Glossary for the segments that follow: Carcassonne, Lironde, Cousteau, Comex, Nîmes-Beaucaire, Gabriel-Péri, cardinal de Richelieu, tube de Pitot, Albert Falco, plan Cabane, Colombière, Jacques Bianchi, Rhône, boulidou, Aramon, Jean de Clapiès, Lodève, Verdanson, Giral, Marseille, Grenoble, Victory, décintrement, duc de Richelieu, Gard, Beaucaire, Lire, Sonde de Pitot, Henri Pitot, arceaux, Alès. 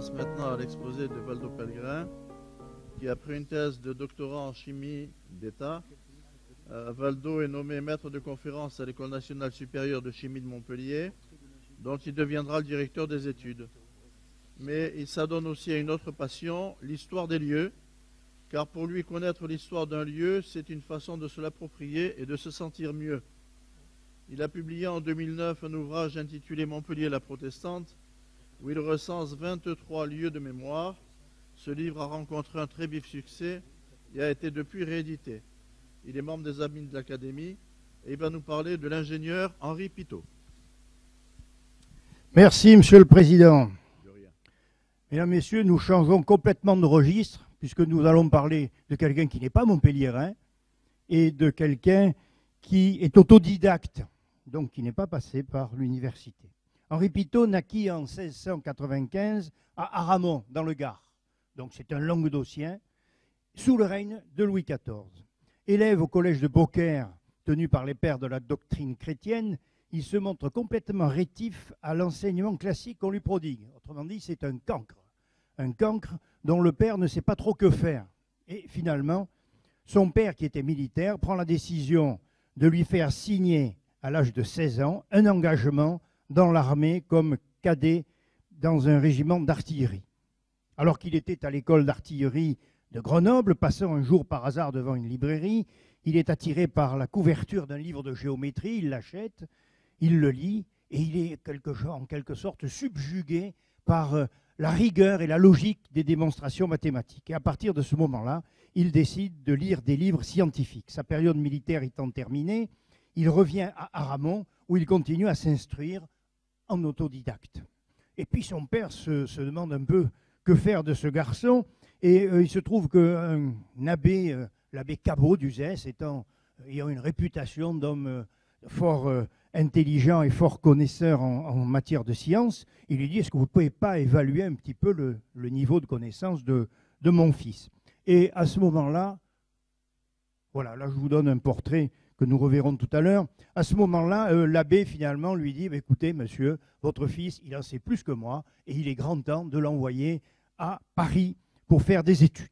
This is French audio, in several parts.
passe maintenant à l'exposé de Valdo Pellegrin, qui, après une thèse de doctorat en chimie d'État, Valdo est nommé maître de conférence à l'École nationale supérieure de chimie de Montpellier, dont il deviendra le directeur des études. Mais il s'adonne aussi à une autre passion, l'histoire des lieux, car pour lui, connaître l'histoire d'un lieu, c'est une façon de se l'approprier et de se sentir mieux. Il a publié en 2009 un ouvrage intitulé « Montpellier, la protestante », où il recense 23 lieux de mémoire. Ce livre a rencontré un très vif succès et a été depuis réédité. Il est membre des Amis de l'Académie et il va nous parler de l'ingénieur Henri Pitot. Merci, Monsieur le Président. Mesdames, Messieurs, nous changeons complètement de registre puisque nous allons parler de quelqu'un qui n'est pas montpelliérain et de quelqu'un qui est autodidacte, donc qui n'est pas passé par l'université. Henri Pitot naquit en 1695 à Aramon, dans le Gard. Donc c'est un Languedocien, sous le règne de Louis XIV. Élève au collège de Beaucaire, tenu par les pères de la doctrine chrétienne, il se montre complètement rétif à l'enseignement classique qu'on lui prodigue. Autrement dit, c'est un cancre dont le père ne sait pas trop que faire. Et finalement, son père, qui était militaire, prend la décision de lui faire signer, à l'âge de 16 ans, un engagement dans l'armée comme cadet dans un régiment d'artillerie. Alors qu'il était à l'école d'artillerie de Grenoble, passant un jour par hasard devant une librairie, il est attiré par la couverture d'un livre de géométrie, il l'achète, il le lit et il est en quelque sorte subjugué par la rigueur et la logique des démonstrations mathématiques. Et à partir de ce moment-là, il décide de lire des livres scientifiques. Sa période militaire étant terminée, il revient à Aramon où il continue à s'instruire en autodidacte. Et puis son père se demande un peu que faire de ce garçon, et il se trouve qu'un abbé, l'abbé Cabot du Zès, ayant une réputation d'homme fort intelligent et fort connaisseur en matière de science, il lui dit: est-ce que vous ne pouvez pas évaluer un petit peu le niveau de connaissance de mon fils? Et à ce moment-là, voilà, là je vous donne un portrait que nous reverrons tout à l'heure. À ce moment-là, l'abbé finalement lui dit: écoutez monsieur, votre fils, il en sait plus que moi et il est grand temps de l'envoyer à Paris pour faire des études.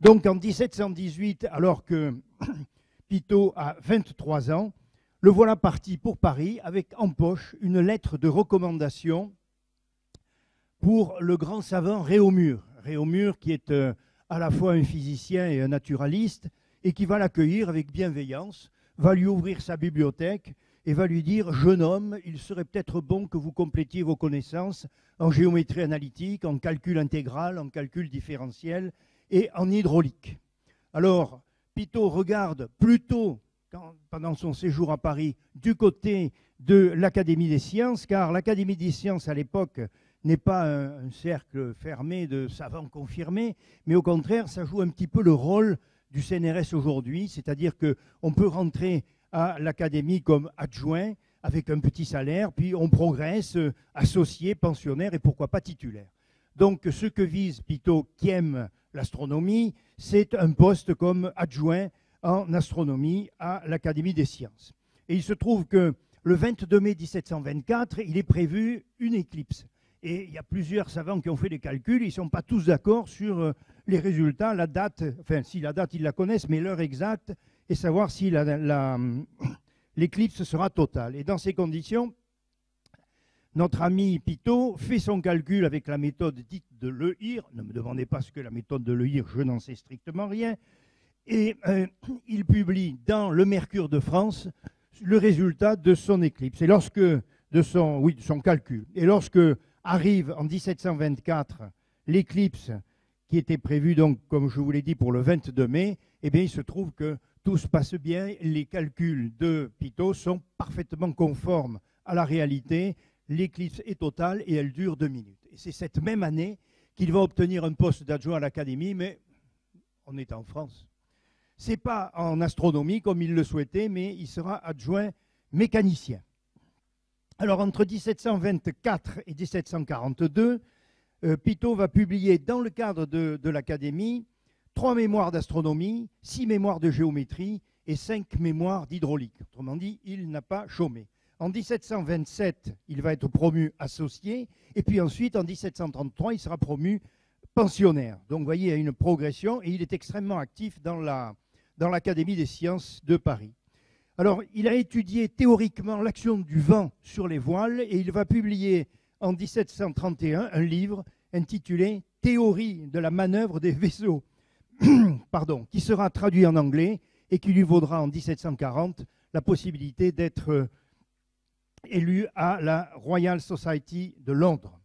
Donc en 1718, alors que Pitot a 23 ans, le voilà parti pour Paris avec en poche une lettre de recommandation pour le grand savant Réaumur. Réaumur qui est à la fois un physicien et un naturaliste et qui va l'accueillir avec bienveillance, va lui ouvrir sa bibliothèque et va lui dire: jeune homme, il serait peut-être bon que vous complétiez vos connaissances en géométrie analytique, en calcul intégral, en calcul différentiel et en hydraulique. Alors, Pitot regarde plutôt, pendant son séjour à Paris, du côté de l'Académie des sciences, car l'Académie des sciences à l'époque n'est pas un cercle fermé de savants confirmés, mais au contraire, ça joue un petit peu le rôle du CNRS aujourd'hui, c'est-à-dire qu'on peut rentrer à l'Académie comme adjoint avec un petit salaire, puis on progresse associé, pensionnaire et pourquoi pas titulaire. Donc ce que vise Pitot, qui aime l'astronomie, c'est un poste comme adjoint en astronomie à l'Académie des sciences. Et il se trouve que le 22 mai 1724, il est prévu une éclipse. Et il y a plusieurs savants qui ont fait des calculs, ils ne sont pas tous d'accord sur les résultats, la date, enfin si la date ils la connaissent, mais l'heure exacte, et savoir si l'éclipse sera totale. Et dans ces conditions, notre ami Pitot fait son calcul avec la méthode dite de Le Hir. Ne me demandez pas ce que la méthode de Le Hir, je n'en sais strictement rien. Et il publie dans Le Mercure de France le résultat de son éclipse, et lorsque, de son calcul. Et lorsque arrive en 1724 l'éclipse qui était prévue, donc, comme je vous l'ai dit, pour le 22 mai, eh bien, il se trouve que tout se passe bien, les calculs de Pitot sont parfaitement conformes à la réalité, l'éclipse est totale et elle dure 2 minutes. Et c'est cette même année qu'il va obtenir un poste d'adjoint à l'Académie, mais on est en France. Ce n'est pas en astronomie comme il le souhaitait, mais il sera adjoint mécanicien. Alors, entre 1724 et 1742, Pitot va publier dans le cadre de l'Académie 3 mémoires d'astronomie, 6 mémoires de géométrie et 5 mémoires d'hydraulique. Autrement dit, il n'a pas chômé. En 1727, il va être promu associé, et puis ensuite, en 1733, il sera promu pensionnaire. Donc, vous voyez, il y a une progression, et il est extrêmement actif dans l'Académie des sciences de Paris. Alors, il a étudié théoriquement l'action du vent sur les voiles, et il va publier en 1731 un livre intitulé « Théorie de la manœuvre des vaisseaux », pardon, qui sera traduit en anglais et qui lui vaudra en 1740 la possibilité d'être élu à la Royal Society de Londres.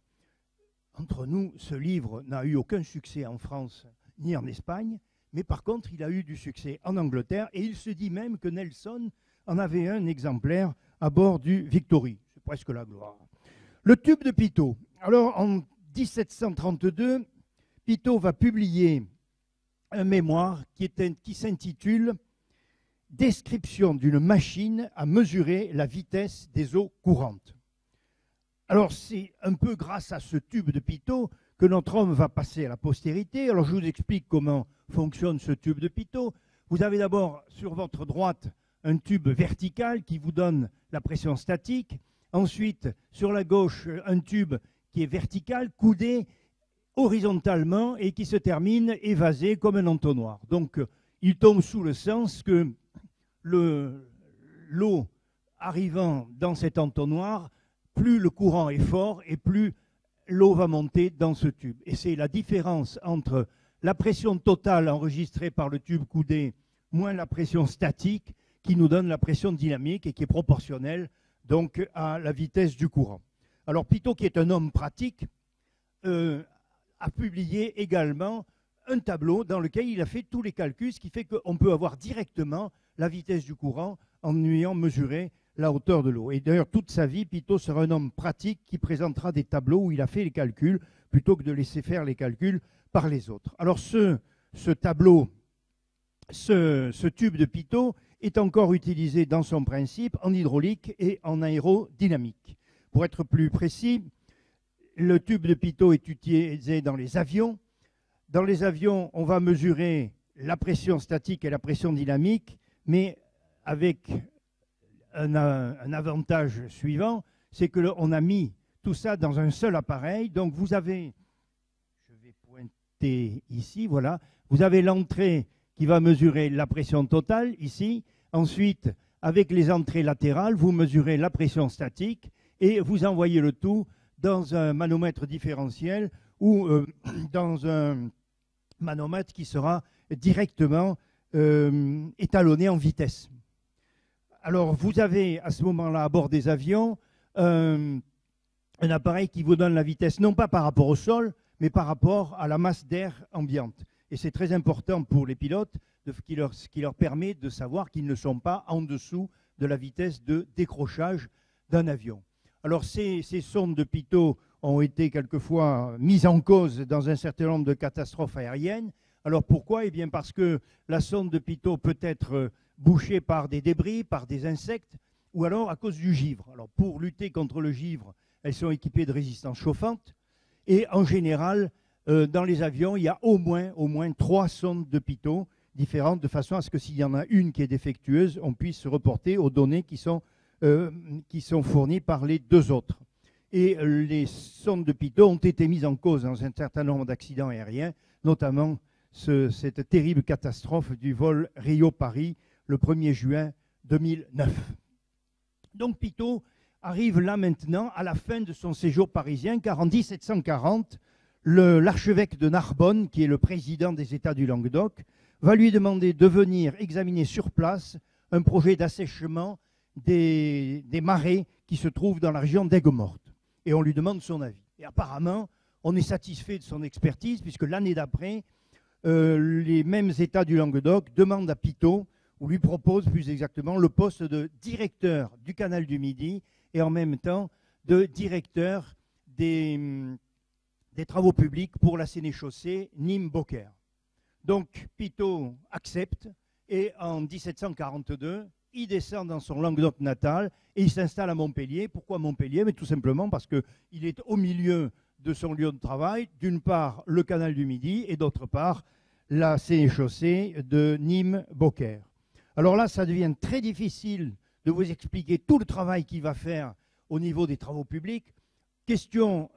Entre nous, ce livre n'a eu aucun succès en France ni en Espagne, mais par contre, il a eu du succès en Angleterre, et il se dit même que Nelson en avait un exemplaire à bord du Victory. C'est presque la gloire. Le tube de Pitot. Alors, en 1732, Pitot va publier un mémoire qui s'intitule « Description d'une machine à mesurer la vitesse des eaux courantes ». Alors, c'est un peu grâce à ce tube de Pitot que notre homme va passer à la postérité. Alors, je vous explique comment fonctionne ce tube de Pitot. Vous avez d'abord sur votre droite un tube vertical qui vous donne la pression statique. Ensuite, sur la gauche, un tube qui est vertical, coudé horizontalement et qui se termine évasé comme un entonnoir. Donc, il tombe sous le sens que l'eau arrivant dans cet entonnoir, plus le courant est fort et plus l'eau va monter dans ce tube. Et c'est la différence entre la pression totale enregistrée par le tube coudé moins la pression statique qui nous donne la pression dynamique et qui est proportionnelle donc à la vitesse du courant. Alors Pitot, qui est un homme pratique, a publié également un tableau dans lequel il a fait tous les calculs, ce qui fait qu'on peut avoir directement la vitesse du courant en ayant mesuré la hauteur de l'eau. Et d'ailleurs, toute sa vie, Pitot sera un homme pratique qui présentera des tableaux où il a fait les calculs plutôt que de laisser faire les calculs par les autres. Alors ce tube de Pitot est encore utilisé dans son principe en hydraulique et en aérodynamique. Pour être plus précis, le tube de Pitot est utilisé dans les avions. Dans les avions, on va mesurer la pression statique et la pression dynamique, mais avec un avantage suivant, c'est qu'on a mis tout ça dans un seul appareil. Donc vous avez, je vais pointer ici, voilà, vous avez l'entrée qui va mesurer la pression totale ici. Ensuite, avec les entrées latérales, vous mesurez la pression statique et vous envoyez le tout dans un manomètre différentiel ou dans un manomètre qui sera directement étalonné en vitesse. Alors, vous avez à ce moment-là, à bord des avions, un appareil qui vous donne la vitesse, non pas par rapport au sol, mais par rapport à la masse d'air ambiante. Et c'est très important pour les pilotes, ce qui leur permet de savoir qu'ils ne sont pas en dessous de la vitesse de décrochage d'un avion. Alors, ces sondes de Pitot ont été quelquefois mises en cause dans un certain nombre de catastrophes aériennes. Alors, pourquoi? Eh bien, parce que la sonde de Pitot peut être bouchés par des débris, par des insectes, ou alors à cause du givre. Alors pour lutter contre le givre, elles sont équipées de résistance chauffante, et en général, dans les avions, il y a au moins 3 sondes de Pitot différentes, de façon à ce que s'il y en a une qui est défectueuse, on puisse se reporter aux données qui sont fournies par les 2 autres. Et les sondes de Pitot ont été mises en cause dans un certain nombre d'accidents aériens, notamment cette terrible catastrophe du vol Rio-Paris, le 1er juin 2009. Donc Pitot arrive là maintenant à la fin de son séjour parisien, car en 1740, l'archevêque de Narbonne, qui est le président des États du Languedoc, va lui demander de venir examiner sur place un projet d'assèchement des marais qui se trouvent dans la région d'Aigues-Mortes. Et on lui demande son avis. Et apparemment, on est satisfait de son expertise, puisque l'année d'après, les mêmes États du Languedoc demandent à Pitot, on lui propose plus exactement le poste de directeur du canal du Midi et en même temps de directeur des travaux publics pour la sénéchaussée Nîmes-Beaucaire. Donc Pitot accepte et en 1742, il descend dans son Languedoc natal et il s'installe à Montpellier. Pourquoi Montpellier? Mais tout simplement parce qu'il est au milieu de son lieu de travail, d'une part le canal du Midi et d'autre part la sénéchaussée de Nîmes-Beaucaire. Alors là, ça devient très difficile de vous expliquer tout le travail qu'il va faire au niveau des travaux publics. Question,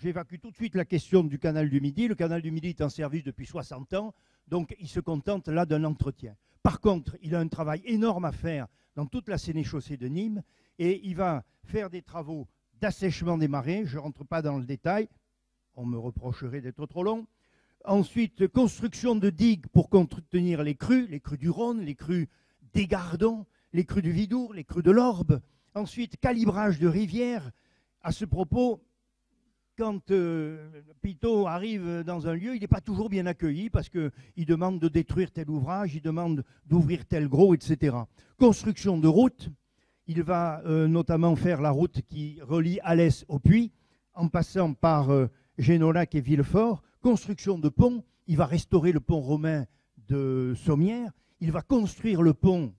j'évacue tout de suite la question du canal du Midi. Le canal du Midi est en service depuis 60 ans, donc il se contente là d'un entretien. Par contre, il a un travail énorme à faire dans toute la sénéchaussée de Nîmes et il va faire des travaux d'assèchement des marais. Je ne rentre pas dans le détail, on me reprocherait d'être trop long. Ensuite, construction de digues pour contenir les crues du Rhône, les crues des Gardons, les crues du Vidour, les crues de l'Orbe. Ensuite, calibrage de rivières. À ce propos, quand Pitot arrive dans un lieu, il n'est pas toujours bien accueilli parce qu'il demande de détruire tel ouvrage, il demande d'ouvrir tel gros, etc. Construction de routes. Il va notamment faire la route qui relie Alès au Puy, en passant par Génolac et Villefort. Construction de ponts, il va restaurer le pont romain de Sommières, il va construire le pont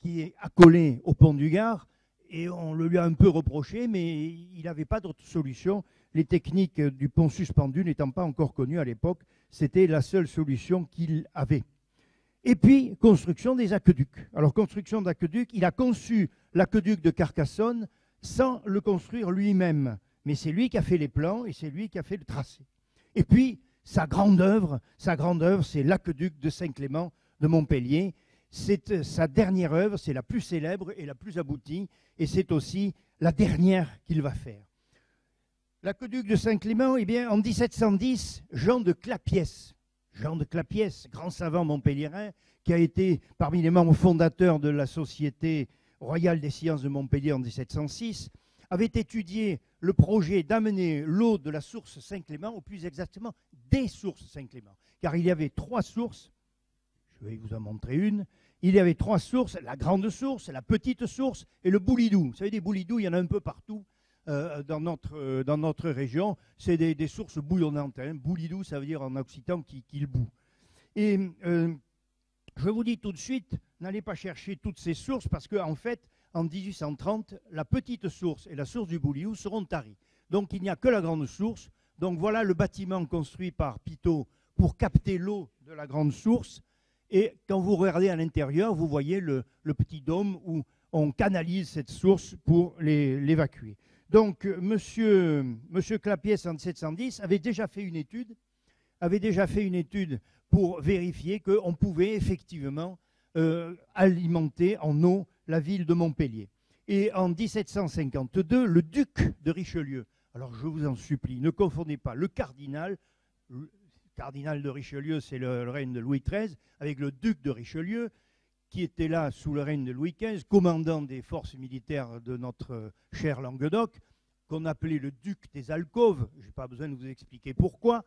qui est accolé au pont du Gard, et on le lui a un peu reproché, mais il n'avait pas d'autre solution. Les techniques du pont suspendu n'étant pas encore connues à l'époque, c'était la seule solution qu'il avait. Et puis, construction des aqueducs. Alors, construction d'aqueducs, il a conçu l'aqueduc de Carcassonne sans le construire lui-même, mais c'est lui qui a fait les plans et c'est lui qui a fait le tracé. Et puis, sa grande œuvre, c'est l'aqueduc de Saint-Clément de Montpellier. C'est sa dernière œuvre, c'est la plus célèbre et la plus aboutie, et c'est aussi la dernière qu'il va faire. L'aqueduc de Saint-Clément, eh bien, en 1710, Jean de Clapiès, grand savant montpelliérain, qui a été parmi les membres fondateurs de la Société royale des sciences de Montpellier en 1706, avait étudié le projet d'amener l'eau de la source Saint-Clément, ou plus exactement des sources Saint-Clément, car il y avait trois sources, je vais vous en montrer une, il y avait trois sources, la grande source, la petite source et le boulidou. Vous savez, des boulidous, il y en a un peu partout dans notre région, c'est des sources bouillonnantes, hein. Boulidou, ça veut dire en occitan qu'il boue. Et je vous dis tout de suite, n'allez pas chercher toutes ces sources, parce qu'en fait, en 1830, la petite source et la source du Boulidou seront taries. Donc il n'y a que la grande source. Donc voilà le bâtiment construit par Pitot pour capter l'eau de la grande source. Et quand vous regardez à l'intérieur, vous voyez le petit dôme où on canalise cette source pour l'évacuer. Donc monsieur Clapiès, en 1710, avait déjà fait une étude pour vérifier qu'on pouvait effectivement alimenter en eau la ville de Montpellier. Et en 1752, le duc de Richelieu, alors je vous en supplie, ne confondez pas le cardinal de Richelieu, c'est le règne de Louis XIII, avec le duc de Richelieu, qui était là sous le règne de Louis XV, commandant des forces militaires de notre cher Languedoc, qu'on appelait le duc des alcôves, je n'ai pas besoin de vous expliquer pourquoi.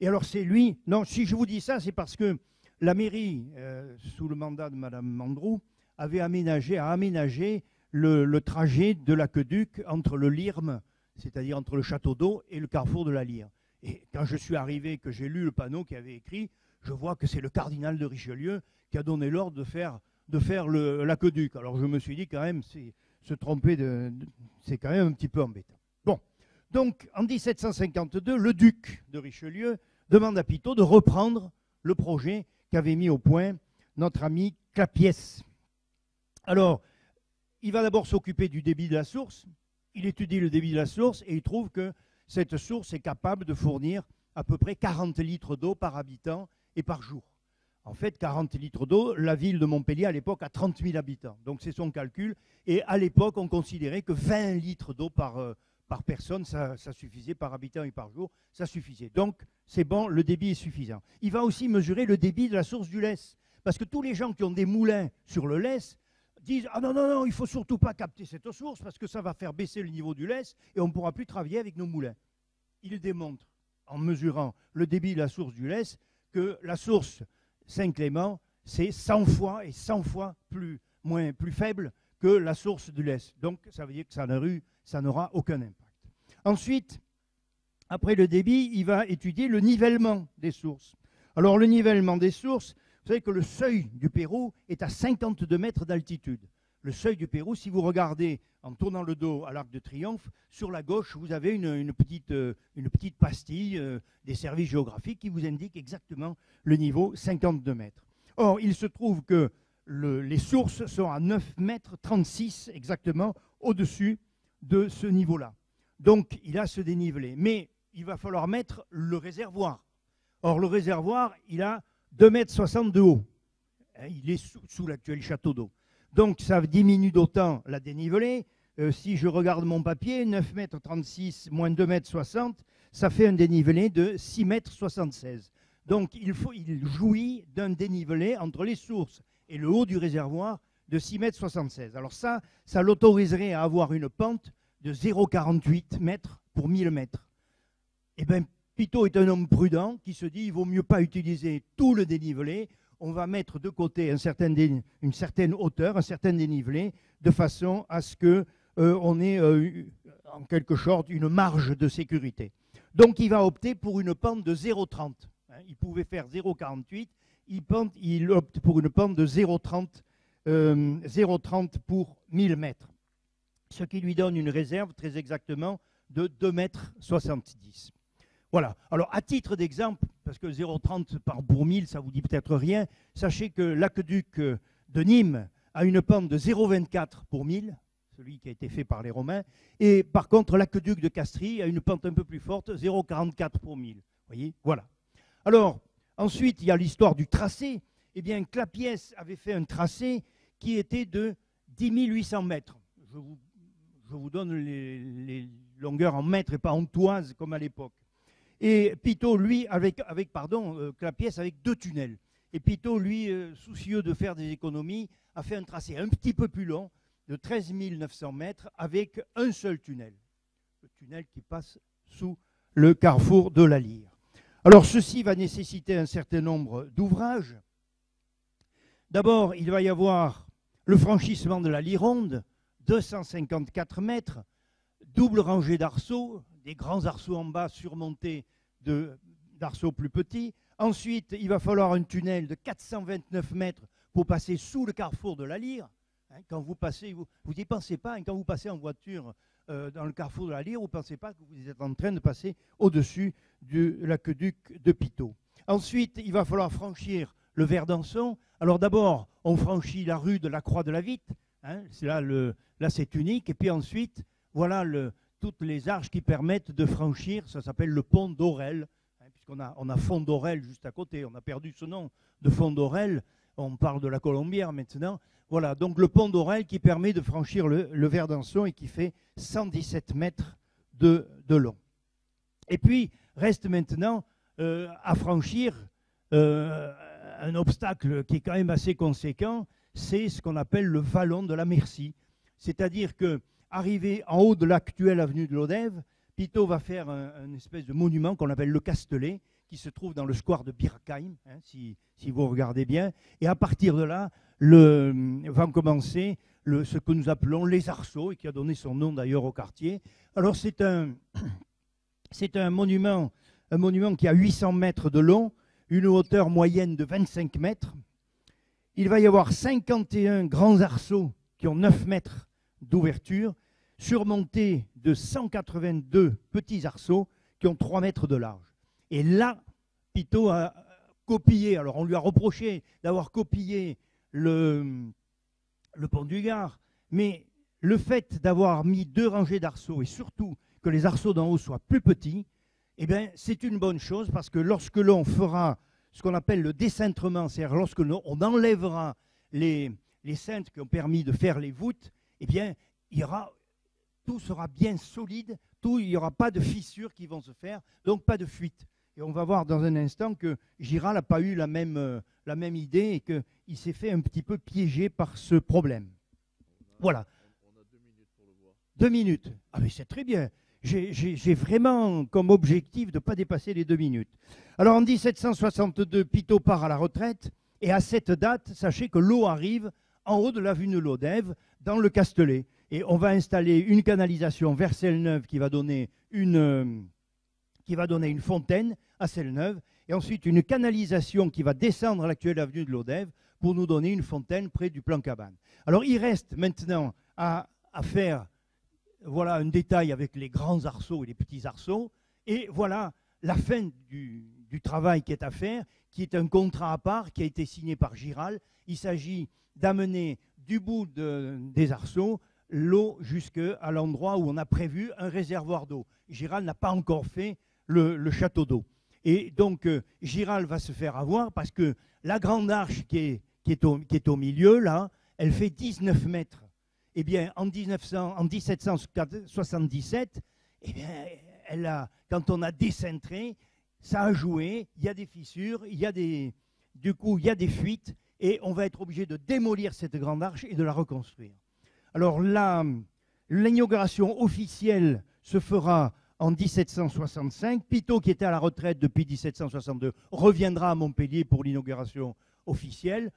Et alors c'est lui, non, si je vous dis ça, c'est parce que la mairie, sous le mandat de Madame Mandrou, avait aménagé le trajet de l'aqueduc entre le Lirme, c'est-à-dire entre le Château d'eau et le carrefour de la Lire. Et quand je suis arrivé, que j'ai lu le panneau qui avait écrit, je vois que c'est le cardinal de Richelieu qui a donné l'ordre de faire l'aqueduc. Alors je me suis dit quand même, se tromper, c'est quand même un petit peu embêtant. Bon, donc en 1752, le duc de Richelieu demande à Pitot de reprendre le projet qu'avait mis au point notre ami Clapiès. Alors, il va d'abord s'occuper du débit de la source, il étudie le débit de la source et il trouve que cette source est capable de fournir à peu près 40 litres d'eau par habitant et par jour. En fait, 40 litres d'eau, la ville de Montpellier à l'époque a 30 000 habitants, donc c'est son calcul, et à l'époque on considérait que 20 litres d'eau par personne, ça suffisait, par habitant et par jour, ça suffisait. Donc c'est bon, le débit est suffisant. Il va aussi mesurer le débit de la source du Lès, parce que tous les gens qui ont des moulins sur le Lès disent « Ah non, non, non, il ne faut surtout pas capter cette source parce que ça va faire baisser le niveau du Lès et on ne pourra plus travailler avec nos moulins. » Il démontre, en mesurant le débit de la source du Lès, que la source Saint-Clément, c'est 100 fois et 100 fois plus faible que la source du Lès. Donc ça veut dire que ça n'aura aucun impact. Ensuite, après le débit, il va étudier le nivellement des sources. Alors le nivellement des sources, vous savez que le seuil du Pérou est à 52 mètres d'altitude. Le seuil du Pérou, si vous regardez en tournant le dos à l'Arc de Triomphe, sur la gauche, vous avez une petite pastille des services géographiques qui vous indique exactement le niveau, 52 mètres. Or, il se trouve que les sources sont à 9,36 m exactement au-dessus de ce niveau-là. Donc il a ce dénivelé. Mais il va falloir mettre le réservoir. Or le réservoir, il a 2,60 m de haut. Il est sous l'actuel château d'eau. Donc ça diminue d'autant la dénivelée. Si je regarde mon papier, 9,36 m moins 2,60 m, ça fait un dénivelé de 6,76 m. Donc il jouit d'un dénivelé entre les sources et le haut du réservoir de 6,76 m. Alors ça l'autoriserait à avoir une pente de 0,48 m pour 1 000 m. Eh bien, Pitot est un homme prudent qui se dit il vaut mieux pas utiliser tout le dénivelé, on va mettre de côté une certaine hauteur, un certain dénivelé, de façon à ce qu'on ait en quelque sorte une marge de sécurité. Donc il va opter pour une pente de 0,30 m. Il pouvait faire 0,48 m, il opte pour une pente de 0,30 pour 1 000 m, ce qui lui donne une réserve très exactement de 2,70 m. Voilà. Alors, à titre d'exemple, parce que 0,30 pour 1 000, ça ne vous dit peut-être rien, sachez que l'aqueduc de Nîmes a une pente de 0,24 pour 1 000, celui qui a été fait par les Romains, et par contre, l'aqueduc de Castries a une pente un peu plus forte, 0,44 pour 1 000. Vous voyez? Voilà. Alors, ensuite, il y a l'histoire du tracé. Eh bien, Clapiès avait fait un tracé qui était de 10 800 m. Je vous donne les longueurs en mètres et pas en toises comme à l'époque. Et Pitot, lui, Clapiès avec 2 tunnels. Et Pitot, lui, soucieux de faire des économies, a fait un tracé un petit peu plus long, de 13 900 m, avec un seul tunnel. Le tunnel qui passe sous le carrefour de la Lire. Alors, ceci va nécessiter un certain nombre d'ouvrages. D'abord, il va y avoir le franchissement de la Lironde, 254 m, double rangée d'arceaux, des grands arceaux en bas surmontés d'arceaux plus petits. Ensuite, il va falloir un tunnel de 429 m pour passer sous le carrefour de la Lire. Hein, quand vous passez, vous n'y pensez pas. Hein, quand vous passez en voiture dans le carrefour de la Lire, vous ne pensez pas que vous êtes en train de passer au-dessus de l'aqueduc de Pitot. Ensuite, il va falloir franchir le Verdanson. Alors d'abord, on franchit la rue de la Croix de la Vitte. Hein, là, c'est unique. Et puis ensuite, voilà toutes les arches qui permettent de franchir, ça s'appelle le pont d'Aurel, hein, puisqu'on a Font d'Aurel juste à côté, on a perdu ce nom de Font d'Aurel, on parle de la Colombière maintenant. Voilà, donc le pont d'Aurel qui permet de franchir le Verdanson et qui fait 117 m de long. Et puis, reste maintenant à franchir un obstacle qui est quand même assez conséquent, c'est ce qu'on appelle le vallon de la Mercy. C'est-à-dire que arrivé en haut de l'actuelle avenue de Lodève, Pitot va faire un espèce de monument qu'on appelle le Castelet, qui se trouve dans le square de Birkheim, hein, si vous regardez bien. Et à partir de là, vont commencer ce que nous appelons les arceaux, et qui a donné son nom d'ailleurs au quartier. Alors c'est un monument qui a 800 m de long, une hauteur moyenne de 25 m. Il va y avoir 51 grands arceaux qui ont 9 m d'ouverture, surmontée de 182 petits arceaux qui ont 3 m de large. Et là, Pitot a copié, alors on lui a reproché d'avoir copié le pont du Gard, mais le fait d'avoir mis 2 rangées d'arceaux et surtout que les arceaux d'en haut soient plus petits, eh bien c'est une bonne chose parce que lorsque l'on fera ce qu'on appelle le décintrement, c'est-à-dire lorsque on enlèvera les cintres qui ont permis de faire les voûtes, eh bien, tout sera bien solide, il n'y aura pas de fissures qui vont se faire, donc pas de fuite. Et on va voir dans un instant que Giral n'a pas eu la même idée et qu'il s'est fait un petit peu piéger par ce problème. Voilà. On a 2 minutes pour le voir. 2 minutes. Ah mais c'est très bien. J'ai vraiment comme objectif de ne pas dépasser les 2 minutes. Alors en 1762, Pitot part à la retraite et à cette date, sachez que l'eau arrive en haut de l'avenue de Lodève, dans le Castelet. Et on va installer une canalisation vers Celle-Neuve qui va donner une fontaine à Celle-Neuve. Et ensuite, une canalisation qui va descendre à l'actuelle avenue de Lodève pour nous donner une fontaine près du plan cabane. Alors, il reste maintenant à faire voilà, un détail avec les grands arceaux et les petits arceaux. Et voilà la fin du du travail qui est à faire, qui est un contrat à part qui a été signé par Giral. Il s'agit d'amener du bout des arceaux l'eau jusqu'à l'endroit où on a prévu un réservoir d'eau. Giral n'a pas encore fait le château d'eau. Et donc Giral va se faire avoir parce que la grande arche qui est au milieu, là, elle fait 19 mètres. Eh bien, en 1777, eh bien, quand on a décintré, ça a joué, il y a des fissures, il y a des fuites, et on va être obligé de démolir cette grande arche et de la reconstruire. Alors là, l'inauguration officielle se fera en 1765. Pitot, qui était à la retraite depuis 1762, reviendra à Montpellier pour l'inauguration officielle.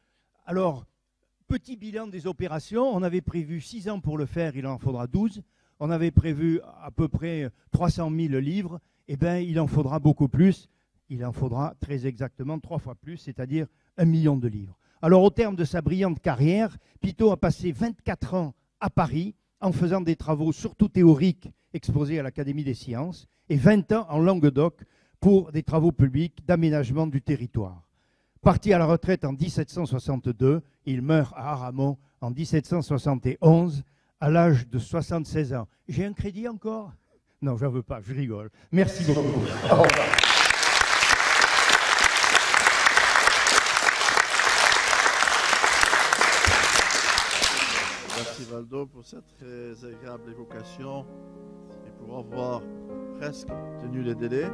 Alors, petit bilan des opérations, on avait prévu 6 ans pour le faire, il en faudra 12. On avait prévu à peu près 300 000 livres, eh bien il en faudra beaucoup plus. Il en faudra très exactement 3 fois plus, c'est-à-dire 1 million de livres. Alors au terme de sa brillante carrière, Pitot a passé 24 ans à Paris en faisant des travaux surtout théoriques exposés à l'Académie des sciences et 20 ans en Languedoc pour des travaux publics d'aménagement du territoire. Parti à la retraite en 1762, il meurt à Aramon en 1771 à l'âge de 76 ans. J'ai un crédit encore? Non, j'en veux pas, je rigole. Merci beaucoup. Merci Valdo pour cette très agréable évocation et pour avoir presque tenu les délais.